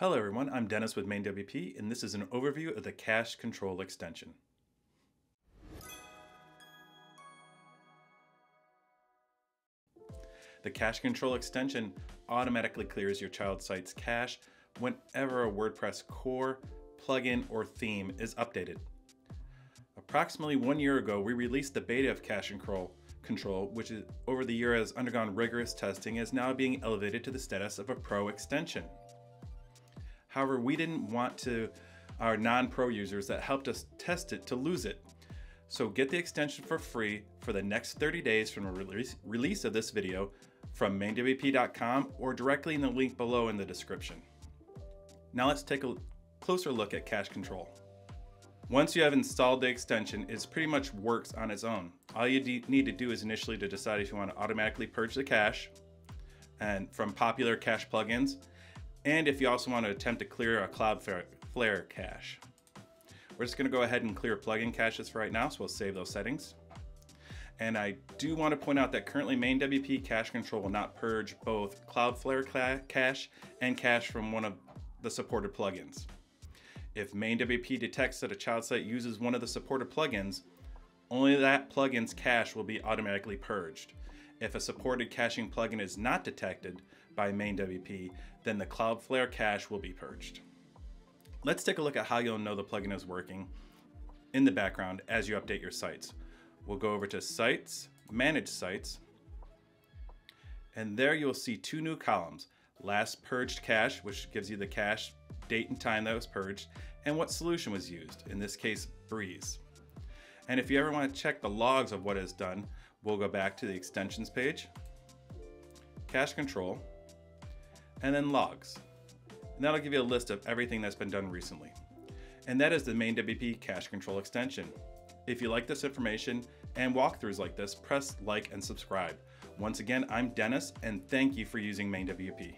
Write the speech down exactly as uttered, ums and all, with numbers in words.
Hello everyone, I'm Dennis with MainWP, and this is an overview of the Cache Control extension. The Cache Control extension automatically clears your child site's cache whenever a WordPress core, plugin, or theme is updated. Approximately one year ago, we released the beta of Cache Control, which is, over the year has undergone rigorous testing and is now being elevated to the status of a pro extension. However, we didn't want to our non-pro users that helped us test it to lose it. So get the extension for free for the next thirty days from the release, release of this video from main W P dot com or directly in the link below in the description. Now let's take a closer look at Cache Control. Once you have installed the extension, it pretty much works on its own. All you need to do is initially to decide if you want to automatically purge the cache and from popular cache plugins, and if you also want to attempt to clear a Cloudflare cache. We're just going to go ahead and clear plugin caches for right now, so we'll save those settings. And I do want to point out that currently MainWP Cache Control will not purge both Cloudflare cache and cache from one of the supported plugins. If MainWP detects that a child site uses one of the supported plugins, only that plugin's cache will be automatically purged. If a supported caching plugin is not detected by MainWP, then the Cloudflare cache will be purged. Let's take a look at how you'll know the plugin is working in the background as you update your sites. We'll go over to Sites, Manage Sites, and there you'll see two new columns, Last Purged Cache, which gives you the cache date and time that was purged, and what solution was used, in this case, Breeze. And if you ever want to check the logs of what is done, we'll go back to the extensions page, Cache Control, and then logs. And that'll give you a list of everything that's been done recently. And that is the MainWP Cache Control extension. If you like this information and walkthroughs like this, press like and subscribe. Once again, I'm Dennis, and thank you for using MainWP.